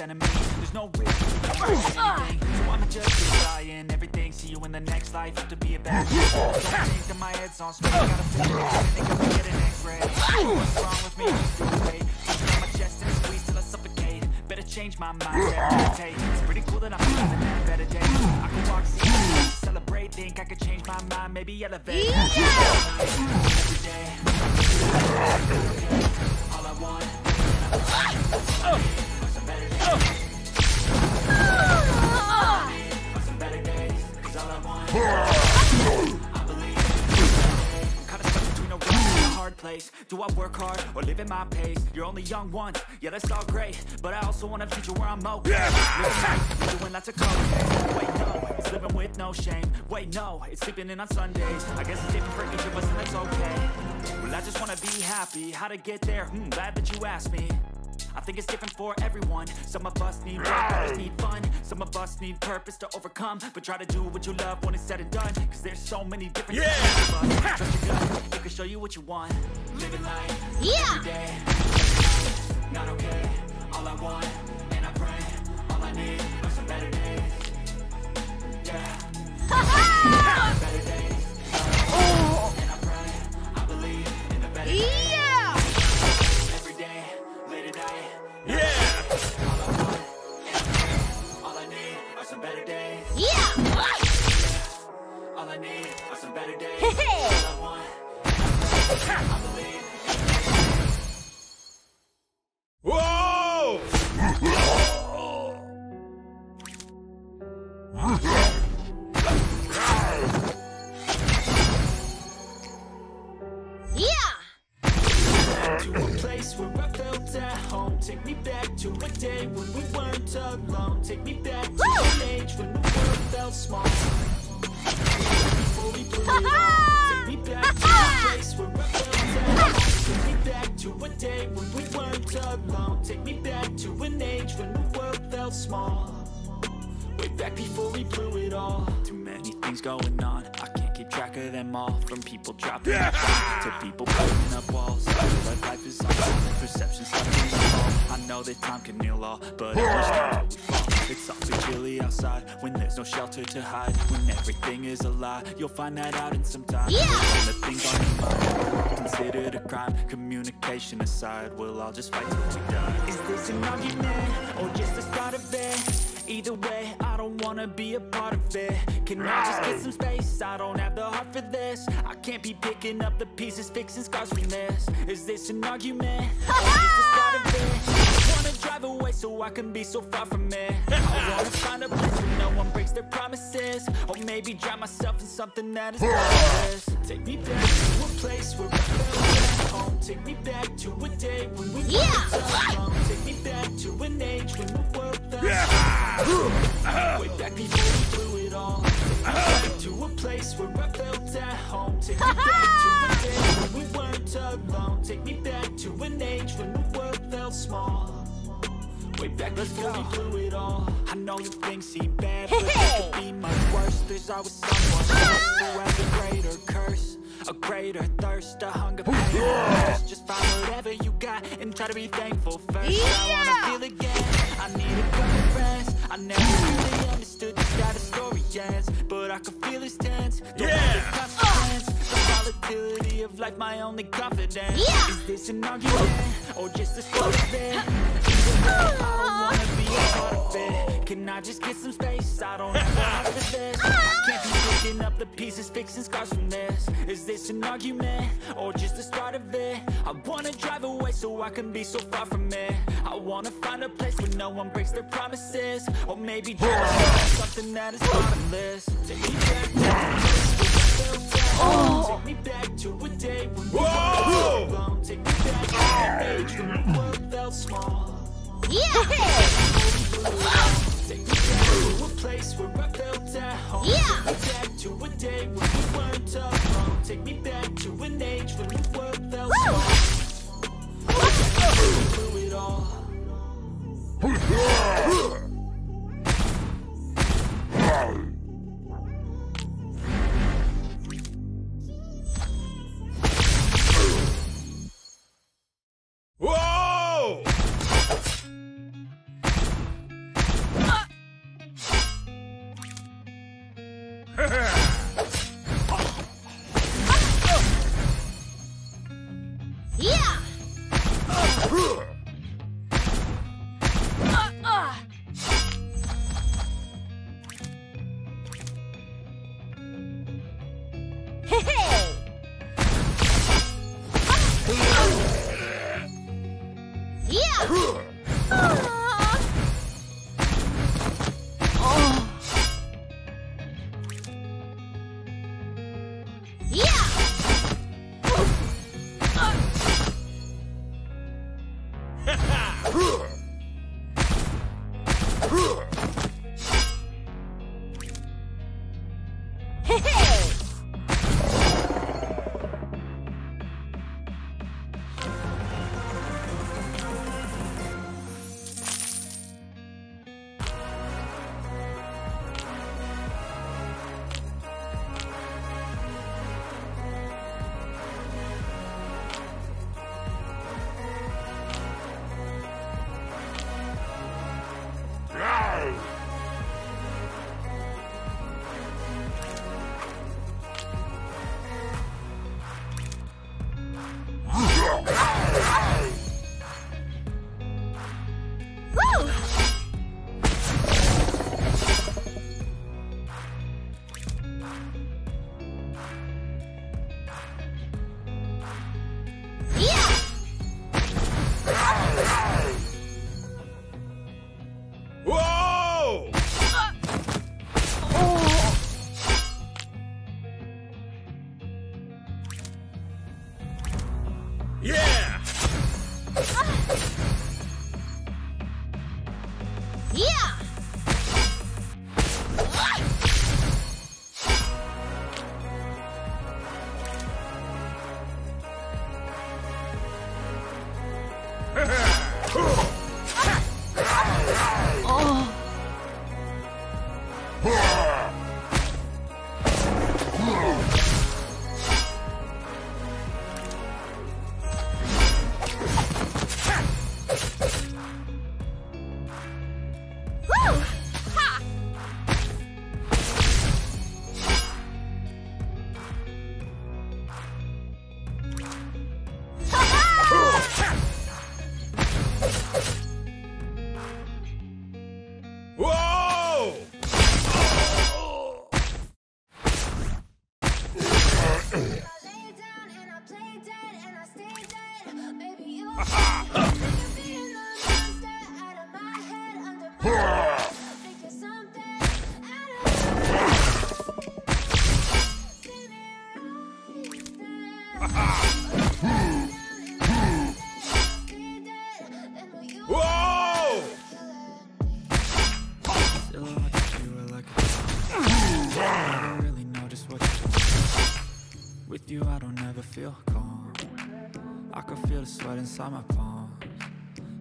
Enemy. There's no risk, so I'ma just dying everything. See you in the next life. Have to be a bad guy. Think that my head's on straight. Gotta figure it out. Think I'm gonna get an X-ray. What's wrong with me? I'm my chest and squeeze till I suffocate. Better change my mind. It's pretty cool that I'm having that better day. I can walk, see, celebrate. Think I could change my mind, maybe elevate. Every day. All I want. I believe I'm kinda stuck between a rock and a hard place. Do I work hard or live at my pace? You're only young once, yeah, that's all great, but I also want a future where I'm okay. Living doing lots of coke. Wait, no, it's living with no shame. Wait, no, it's sleeping in on Sundays. I guess it's different for each of us and that's okay. Well, I just wanna be happy. How to get there? Glad that you asked me. I think it's different for everyone. Some of us need work, others need fun. Some of us need purpose to overcome. But try to do what you love when it's said and done. Cause there's so many different types of us. Trust your gut, it can show you what you want. Living life, every day. Not okay, all I want, and I pray. All I need are some better days. Yeah. Better days. Oh. back to a day when we weren't alone. Take me back to an age when the world felt small. Before we blew it all. Take me back to a place where I felt down. Take me back to a day when we weren't alone. Take me back to an age when the world felt small. Way back before we blew it all. Too many things going on, I can't keep track of them all. From people dropping to people putting up walls. I feel like life is awesome, perception's stuck in the wall. I know that time can heal all, but it was not fault. It's also chilly outside when there's no shelter to hide. When everything is a lie, you'll find that out in some time. Yeah. When the things on your mind considered a crime. Communication aside, we'll all just fight till we die. Is this an argument or just the start of it? Either way, I don't wanna be a part of it. Can I just get some space? I don't have the heart for this. I can't be picking up the pieces, fixing scars we missed. Is this an argument? Or is the start of it? I wanna drive away so I can be so far from it. I wanna find a place where no one breaks their promises. Or maybe drown myself in something that is pointless. Take me back to a place where I felt at home. Take me back to a day when we were alone. Take me back to an age when the world felt way back before we blew it all. Take me back to a place where I felt at home. Take me back to a day when we weren't alone. Take me back to an age when the world felt small. Way back before we blew it all. I know you think seem bad, but it could be much worse. There's always someone else who has a greater curse, a greater thirst, a hunger for happiness. Just find whatever you got and try to be thankful first. I wanna feel again. I need a couple friends. I never really understood just how the story ends, but I could feel his tense. The volatility of life, my only confidence. Is this an argument or just a sort of it? I don't wanna be a part of it. Can I just get some space? I don't have time for this. I can't be picking up the pieces, fixing scars from this. Is this an argument or just the start of it? I wanna drive away so I can be so far from it. I wanna find a place where no one breaks their promises. Or maybe just something that is bottomless. Take me back down. Take me back to a day when we were alone. Take me back to an age when the world felt small. Take me back to a place where I felt at home. Take me back to a day when we weren't alone. Take me back to an age when the world felt small. Through it all. Inside my palms,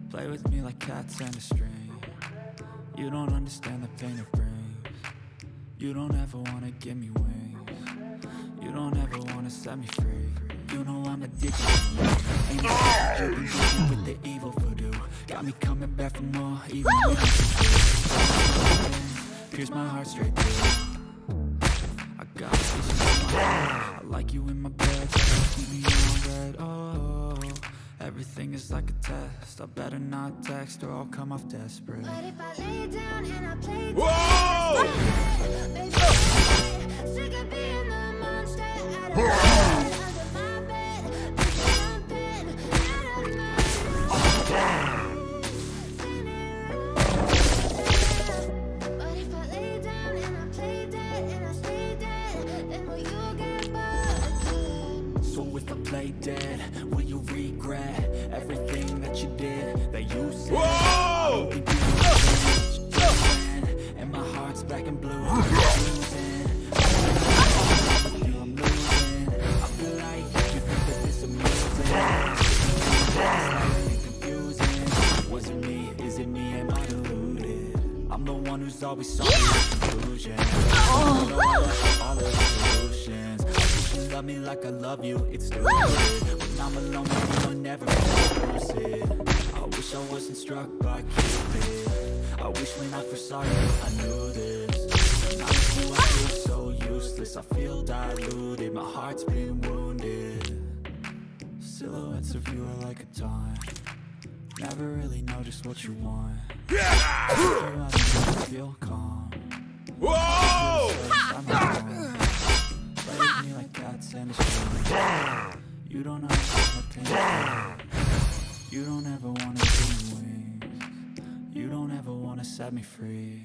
play with me like cats and a string. You don't understand the pain it brings. You don't ever wanna give me wings. You don't ever wanna set me free. You know I'm addicted to you. Ain't no joking with the evil voodoo. Got me coming back for more evil. Pierce my heart straight through. I got pieces of my heart. I like you in my bed, keep me on red. Oh. Everything is like a test. I better not text or I'll come off desperate. But if I lay down and I play dead, baby, I'm sick of being the monster out of my bed. Under my bed, out of my bed. Play dead, will you regret everything that you did, that you said? Whoa! And my heart's black and blue. I'm losing. I feel like you think that this amusing. Confusing. Was it me? Is it me? Am I deluded? I'm the one who's always solving the conclusion. All the solutions. Love me like I love you, it's stupid. When I'm alone with you, I never lucid. I wish I wasn't struck by Cupid. I wish when I first saw you, I knew this. When I'm with you, I feel so useless. I feel diluted, my heart's been wounded. Silhouettes of you are like a taunt. Never really know just what you want. I feel calm. Whoa! Me like cats and a string. You don't understand the pain. You don't ever wanna give me wings. You don't ever wanna set me free.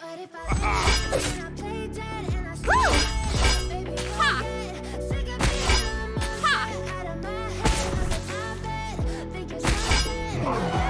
But if I play dead and I sleep, baby, I'm dead. Sick of being a monster out of my head, out of my bed. Think you're something.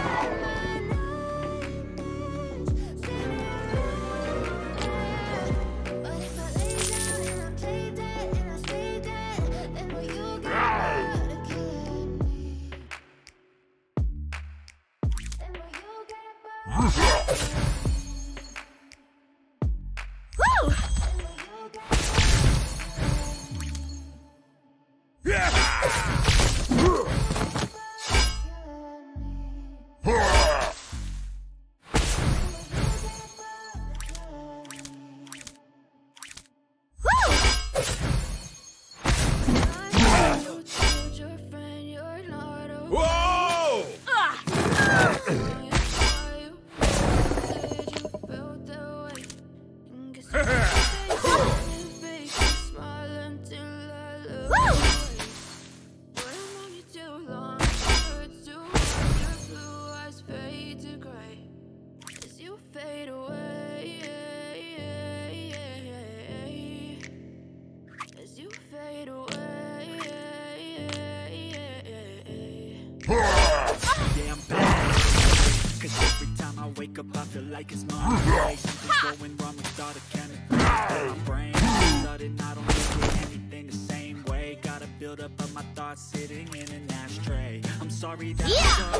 Like it's my place, something's going wrong with all the chemicals in my brain. All of a sudden I don't look at anything the same way. Gotta build up of my thoughts sitting in an ashtray. I'm sorry that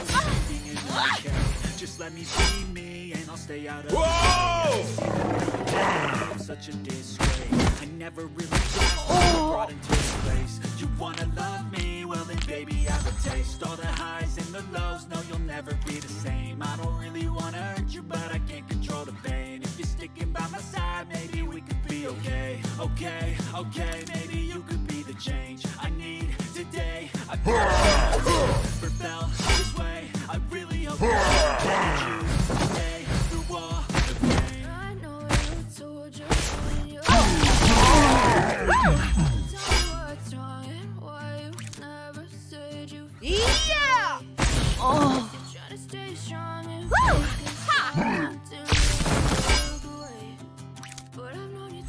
something is not okay. Just let me be me and I'll stay out of the way. I'm such a disgrace. I never really brought into this place. You wanna love me? Well then baby I have a taste. All the highs and the lows, no you'll never be the same. I don't really wanna hurt you but I can't control the pain. If you're sticking by my side maybe we could be okay. Okay, okay, maybe you could be the change I need today. I've never felt this way. I really hope that you stay through all the pain. I know you told your friend you're tell me what's wrong and why you never said you yeah! Oh! You're trying to stay strong and ha! But I've known you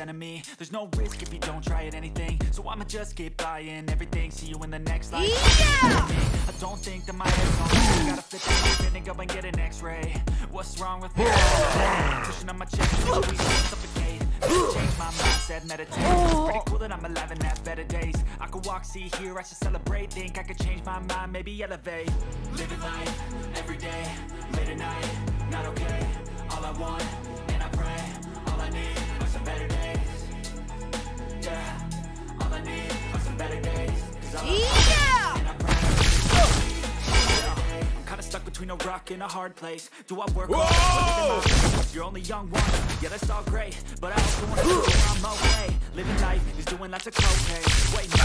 Enemy. There's no risk if you don't try at anything, so I'ma just keep buying everything. See you in the next life. Yeah! I don't think that my head's on. I gotta flip the lid and go and get an x-ray. What's wrong with me? Pushing on my chest, suffocate. Change my mindset, meditate. Pretty cool that I'm alive and have better days. I could walk, see, hear, I should celebrate. Think I could change my mind, maybe elevate. Living life, every day, late at night, not okay. All I want, and I pray, all I need. Better days, yeah. All I need are some better days. Yeah. I'm kind of stuck between a rock and a hard place. Do I work hard? You're only young one. Yeah, that's all great, but I also want to do where I'm okay. Living life is doing lots of cocaine. Waiting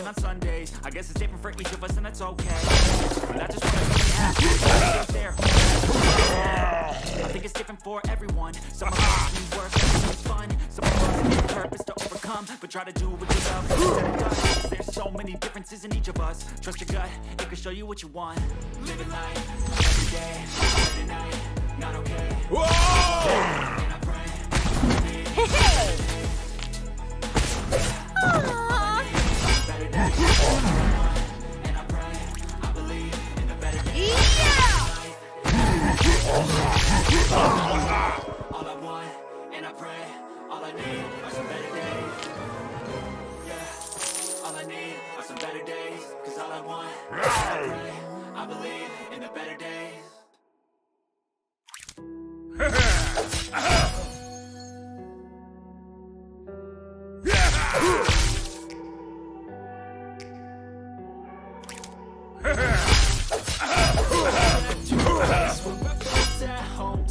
in on Sundays. I guess it's different for each of us, and that's okay. But I just want to be happy. I think it's different for everyone. Some of us need work, it's fun. Some of us need purpose to overcome, but try to do what you love instead of dust. There's so many differences in each of us. Trust your gut, it can show you what you want. Living life, every day, every night, not okay. Whoa! And I pray, better days. And I pray, I believe in the better days. Yeah! All I want, and I pray, all I need are some better days. Yeah, all I need are some better days. Cause all I want, and I pray, I believe in the better days.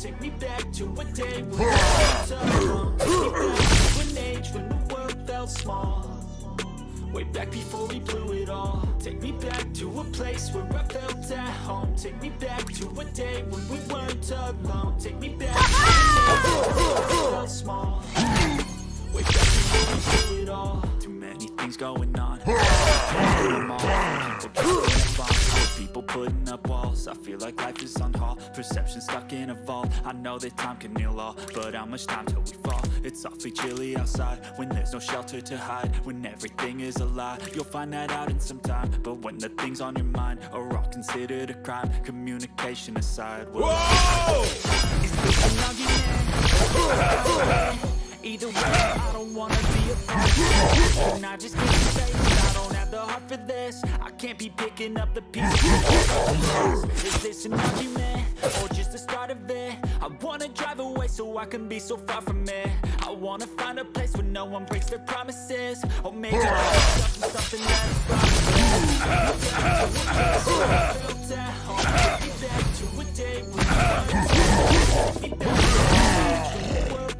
Take me back to a day when I was up, an age when the world felt small. Way back before we blew it all. Take me back to a place where I felt at home. Take me back to a day when we weren't alone. Take me back to a day when we felt small. Way back before we blew it all. Too many things going on. People putting up walls, I feel like life is on hold. Perception stuck in a vault, I know that time can heal all, but how much time till we fall? It's awfully chilly outside, when there's no shelter to hide. When everything is a lie, you'll find that out in some time. But when the things on your mind are all considered a crime, communication aside, well, whoa! Is this an argument? Either way, I don't wanna be a part. And I just can't say that I don't out for less. I can't be picking up the pieces. Is this an argument or just the start of it? I wanna drive away so I can be so far from it. I wanna find a place where no one breaks their promises, or maybe something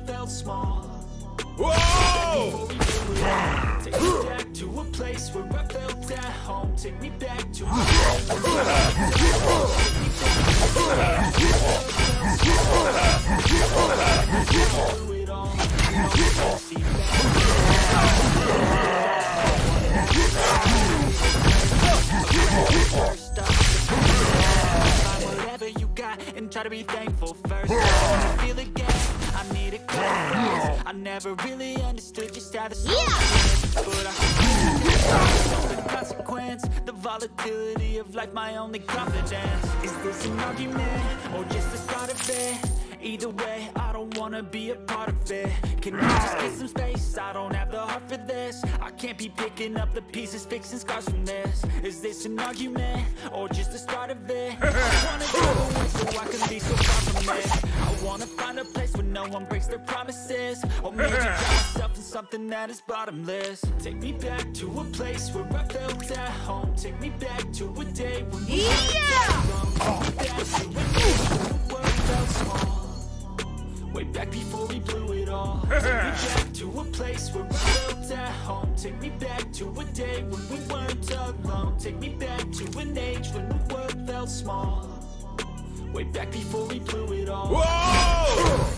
that's small. Whoa! Take me back to a place where I felt at home. Take me back to a place where I do it all. Whatever you got, and try to be thankful first. I feel again, I need a class. I never really understood just how this is, but I the consequence, the volatility of life, my only confidence. Is this an argument or just the start of it? Either way, I don't wanna be a part of it. Can I just get some space? I don't have the heart for this. I can't be picking up the pieces, fixing scars from this. Is this an argument or just the start of it? I wanna go away so I can be so far from it. I wanna find a place where no one breaks their promises, or maybe drown myself in something that is bottomless. Take me back to a place where I felt at home. Take me back to a day when we way back before we blew it all. Take me back to a place where I felt at home. Take me back to a day when we weren't alone. Take me back to an age when the world felt small. Way back before we blew it all. Whoa!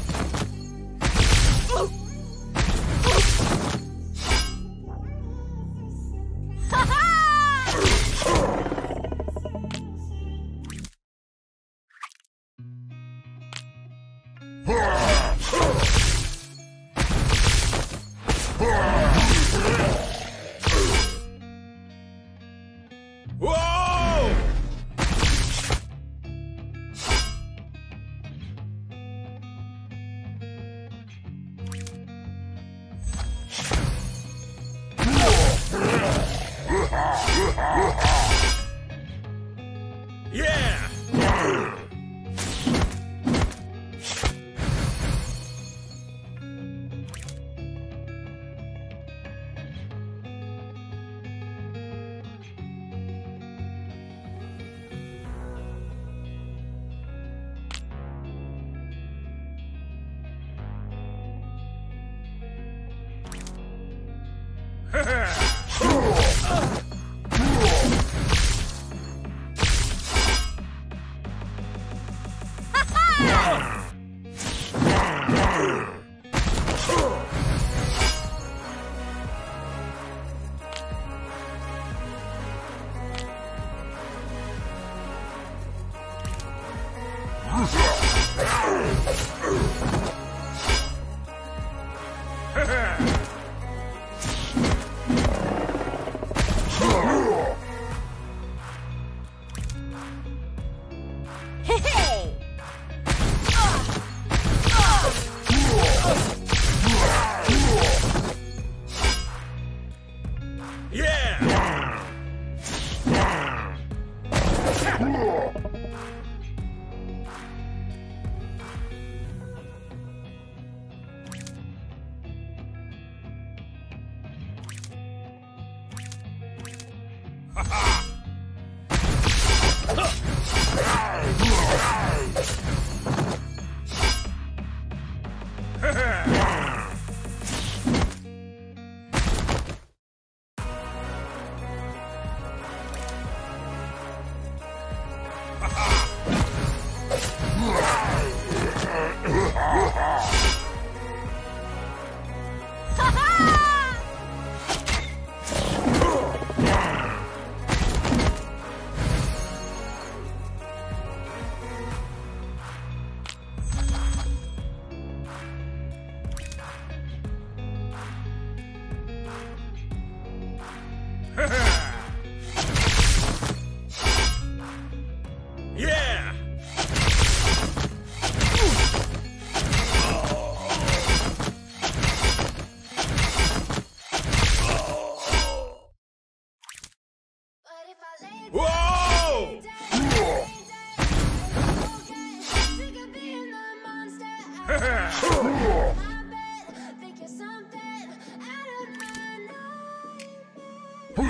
Whoa! Woo!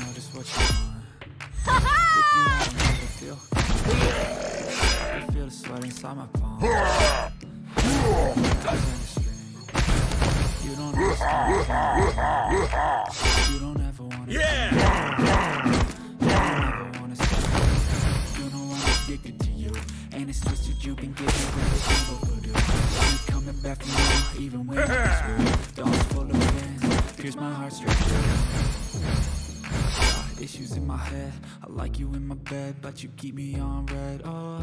Notice what you are. With you, I feel the sweat inside my palm. You don't understand. You don't ever want to. Yeah! You don't ever want to stop. You know I'm addicted to you, and it's twisted. You've been giving every single voodoo. I'm coming back from you, even when I'm screwed. Dolls full of pins, pierce my heart straight through. Got issues in my head. I like you in my bed, but you keep me on red. Oh.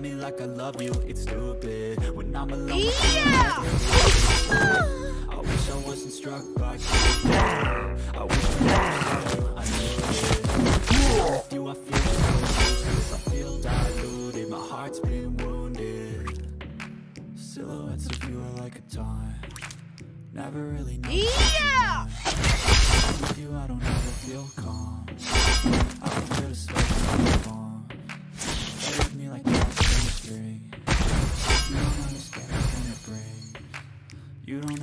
Like I love you, it's stupid when I'm alone. Yeah! I wish I wasn't struck by you. I wish I was you. I feel useless. I feel diluted. My heart's been wounded. Silhouettes of you are like a taunt. Never really know. Yeah! With you, I don't ever feel calm. I can feel the sweat on me like you don't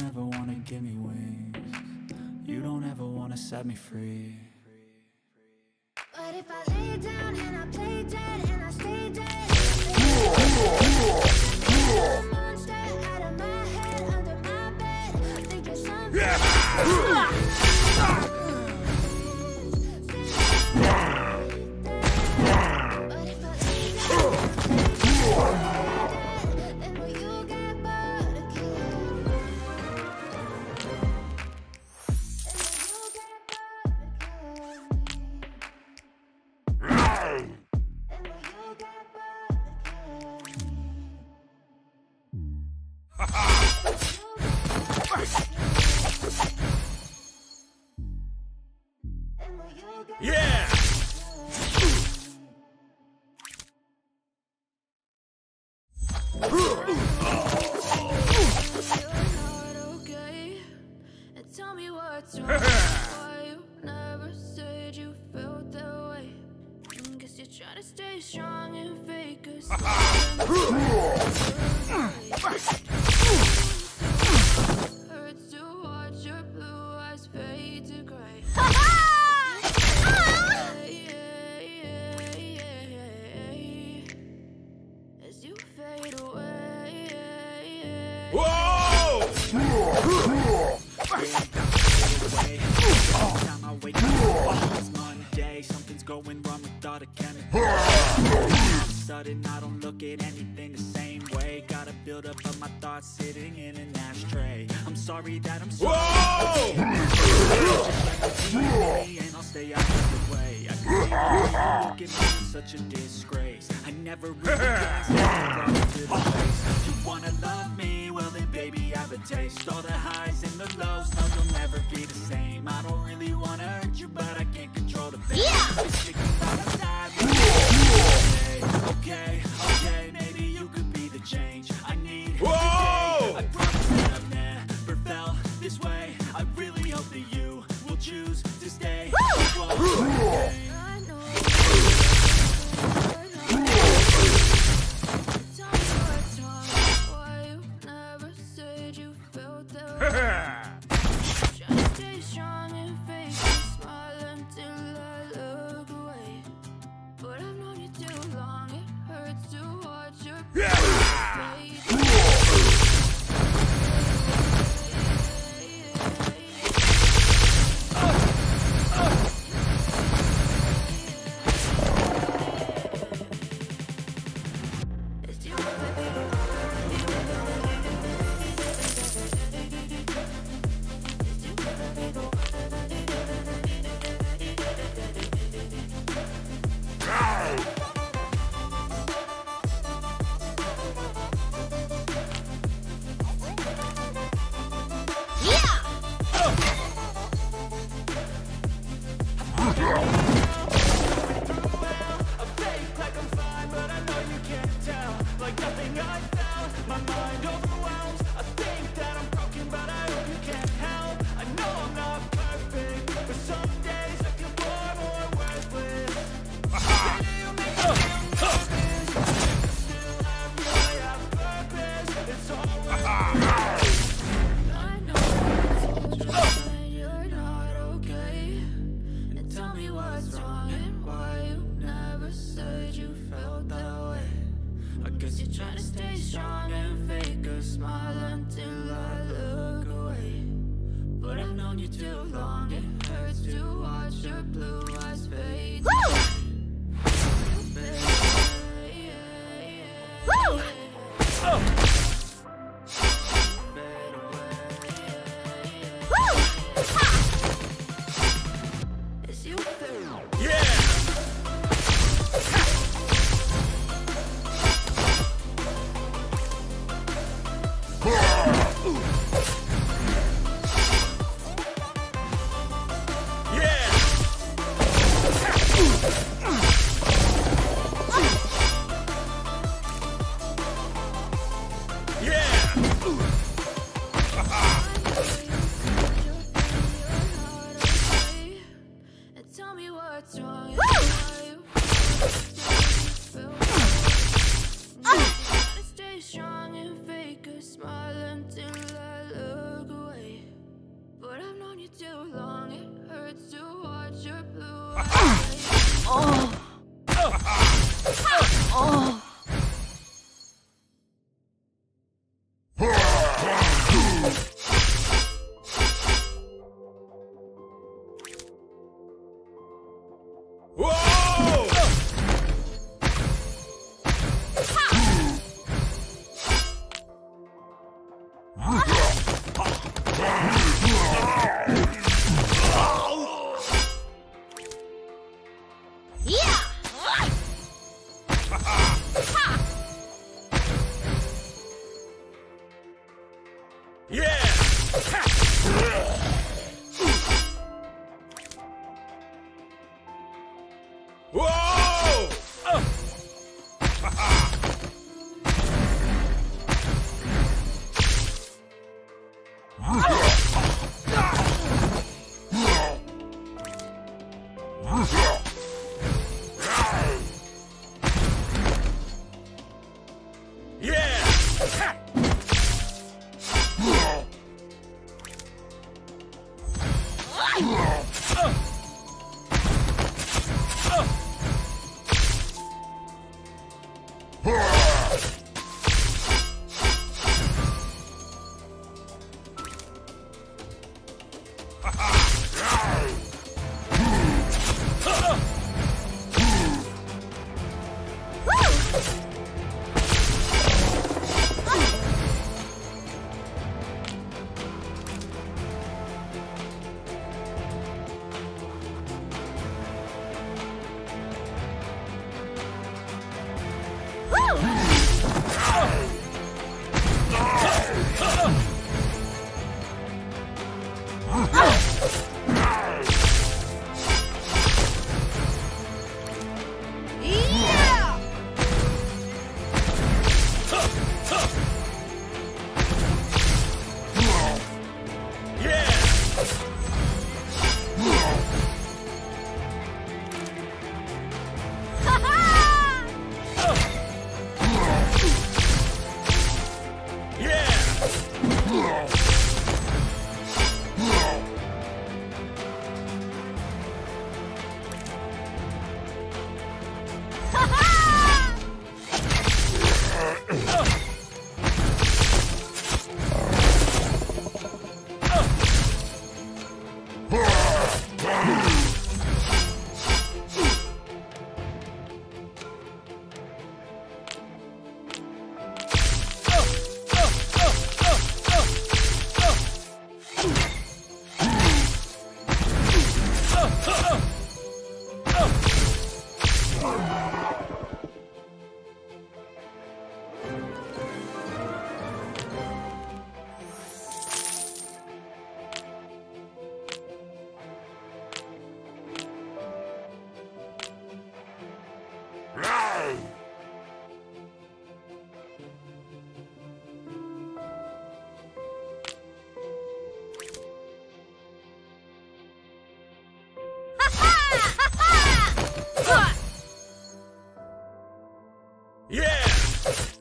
ever want to give me wings. You don't ever want to set me free. But if I lay down and I play dead and I stay dead, I'm a monster out of my head, under my bed, thinking something. Yeah. Yeah! Okay? And tell me what's wrong. Why you never said you felt that way? Guess you're trying to stay strong and fake a smile. Hurts to watch your blue eyes fade to gray. I don't look at anything the same way. Gotta build up of my thoughts sitting in an ashtray. I'm sorry that I'm so and I'll stay out of the way. I can't look at me, such a disgrace. I never really asked you wanna love me, well then baby I have a taste. All the highs and the lows, no they'll never be the same. I don't really wanna hurt you, but I can't control the pain. Okay, maybe you could be the change I need. Whoa! I promise that I've never felt this way. I really hope that you will choose to stay. Woo!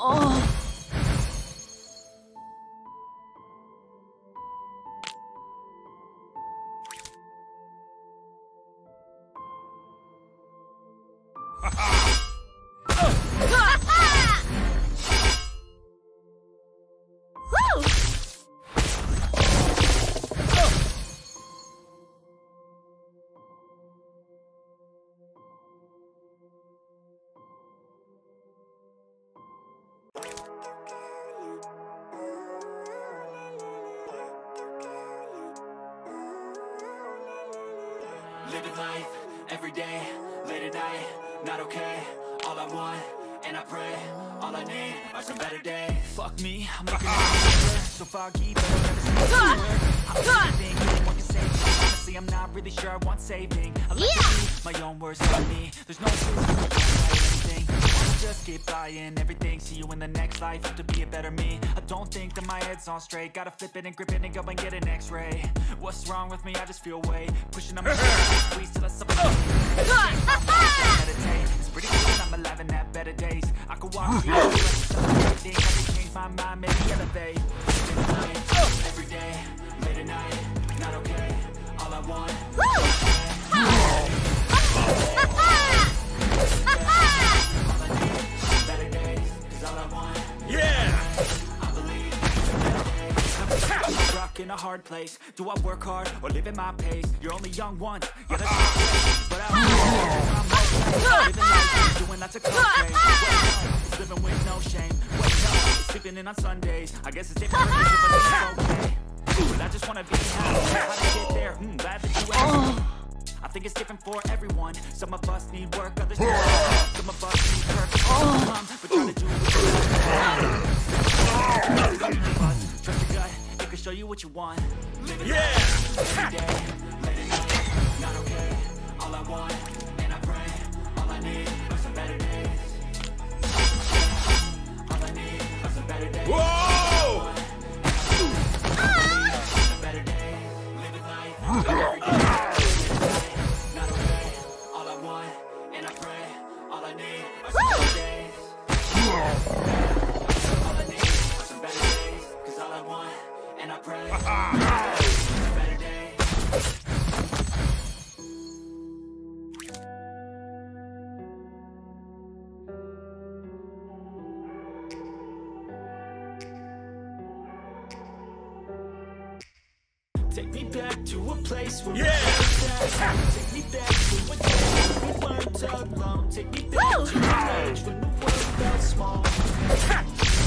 Oh. Living life, every day, late at night, not okay. All I want, and I pray, all I need are some better days. Fuck me, I'm looking at so foggy, but I've never seen it before. I'm thinking, what can save me? Honestly, I'm not really sure I want saving. I like to be my own worst enemy. There's no truth. Just get by and everything, see you in the next life, have to be a better me. I don't think that my head's on straight, gotta flip it and grip it and go and get an x-ray. What's wrong with me? I just feel weight pushing on my squeeze till I suffocate. It's pretty cool, I'm alive and have better days. I could walk through everything, I could change my mind, maybe elevate. Every day, late at night, not okay, all I want. In a hard place, do I work hard or live at my pace? You're only young once, yeah, that's but I'm living life, doing lots of cocaine, living with no shame. What's up? Sleeping in on Sundays. I guess it's different, but it's okay. But I just wanna be happy. How to get there? Glad that you asked. I think it's different for everyone. Some of us need work, others need love. Some of us need work, but try to do it. Some of us trust your gut. Show you what you want. Living life, every day, late at night, not okay. All I want, and I pray, all I need are some better days. All I need are some better days. Whoa! Some better days. Living life, every day, not okay. All I want, and I pray, all I need are some better days. All I need are some better days, 'cause all I want. And I pray for better days. Take me back to a place where we take me back to a day we weren't alone. Take me back to a age when the world felt small.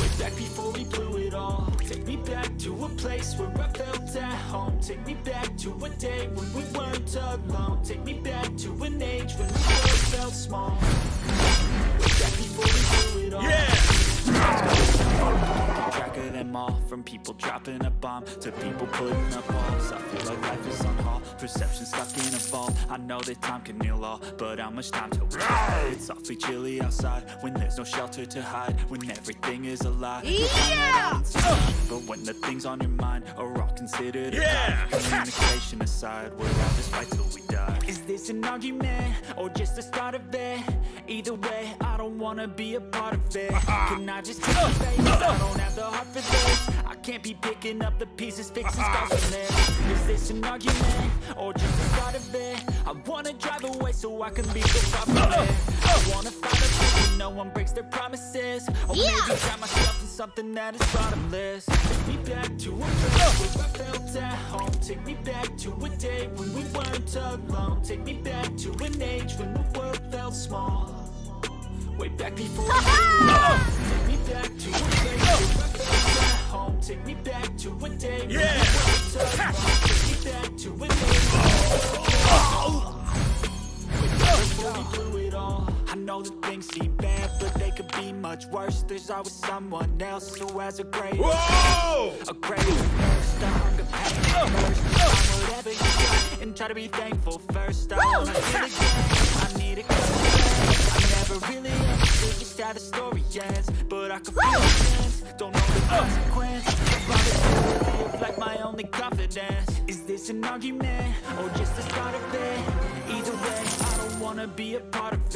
Way back before we blew it all. Take me back to a place where I felt at home. Take me back to a day when we weren't alone. Take me back to an age when the world felt small. Way back before we blew it all. Tracker them all, from people dropping a bomb to people putting up walls. I feel like life is on hold, perception stuck in a vault. I know that time can heal all, but how much time till we die? It's awfully chilly outside when there's no shelter to hide, when everything is a lie. But when the things on your mind are all considered a crime, communication aside, we're all just fight till we die. Is this an argument or just the start of it? Either way, I don't wanna be a part of it. Can I just take the face? I don't have the heart for this. I can't be picking up the pieces, fixing scars from there. Is this an argument or just the start of it? I wanna drive away so I can be so far from it. I wanna find a place where no one breaks their promises. Or maybe drown myself in something that is bottomless. Take me back to a place where I felt at home. Take me back to a day when we weren't alone. Take me back to an age when the world felt small. Way back before we take me back to a day where I felt at home. Take me back to a day when we weren't alone. Take me back to an age when we blew it all. I know that things seem bad, but they could be much worse. There's always someone else who has a greater curse, a greater thirst, a hunger, pain, and thirst. I'm whatever you got, and try to be thankful first. I wanna feel again, I need a curse. I never really understood just how the story ends, but I could feel the sense, don't know the consequence. I live like my only confidence. Is this an argument, or just the start of it? Either way, I don't want wanna be a part of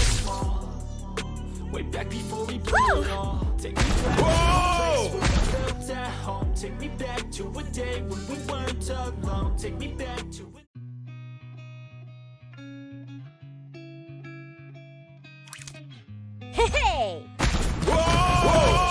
small. Way back before we blew it all. Take me back to a place where I felt at home. Take me back to a day when we weren't alone. Take me back to a... Hey! Whoa! Whoa!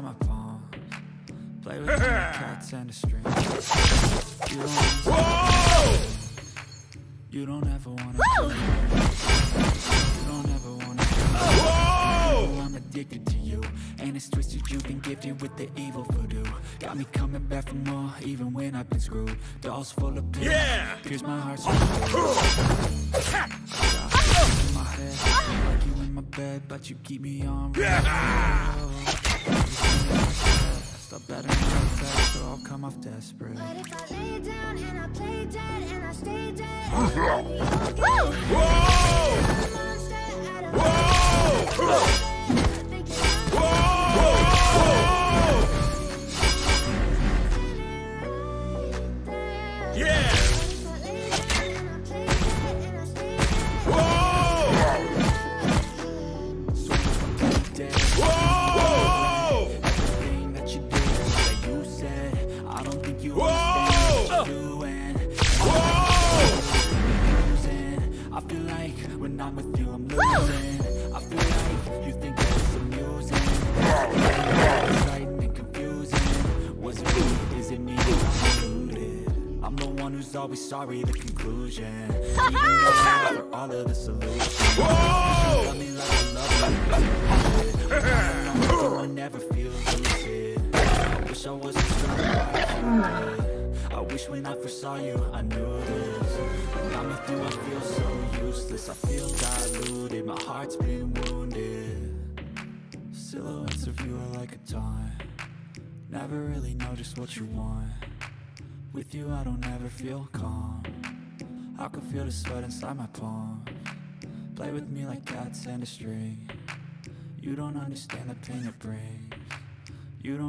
My palms. Play with cats and a string. You don't ever wanna. You don't ever wanna. I'm addicted to you, and it's twisted. You've been gifted with the evil voodoo. Got me coming back for more, even when I've been screwed. Dolls full of pills. Yeah. Here's my heart. In my head, like you in my bed, but you keep me on. I better not fast or I'll come off desperate. But if I lay down and I play dead and I stay dead, I'll be okay. Whoa! Whoa! Whoa! Yeah! always sorry, the conclusion. For all of the solutions. Love me like I love you. I never feel lucid. I wish I wasn't strong. I wish when I first saw you, I knew this. When I'm with you, I feel so useless. I feel diluted, my heart's been wounded. Silhouettes of you are like a taunt. Never really know just what you want. With you I don't ever feel calm. I can feel the sweat inside my palm. Play with me like cats and a string. You don't understand the pain it brings. You don't